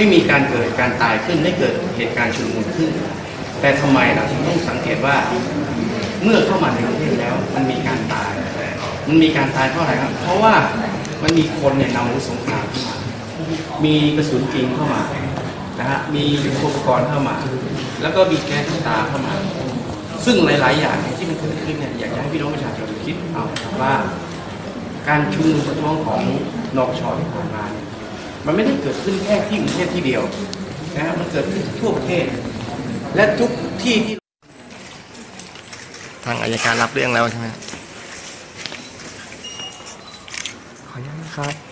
ไม่มีการเกิดการตายขึ้นไม่เกิดเหตุการณ์ชุลมุนขึ้นแต่ทำไมเราถึงต้องสังเกตว่าเมื่อเข้ามาในประเทศแล้วมันมีการตายมันมีการตายเพราะอะไรครับเพราะว่ามันมีคนเนี่ยนำอาวุธสงครามเข้ามามีกระสุนจริงเข้ามานะฮะมีอุปกรณ์เข้ามาแล้วก็มีแก๊สตาเข้ามาซึ่งหลายๆอย่างที่มันเกิดขึ้นเนี่ยอยากให้พี่น้องประชาชนคิดเอาว่าการชุมนุมประท้วงของนปช.ที่ผ่านมาเนี่ยมันไม่ได้เกิดขึ้นแค่ที่กรุงเทพที่เดียวนะฮะมันเกิดขึ้นทั่วประเทศและทุกที่ที่ทางอัยการรับเรื่องแล้วใช่ไหมขออนุญาตครับ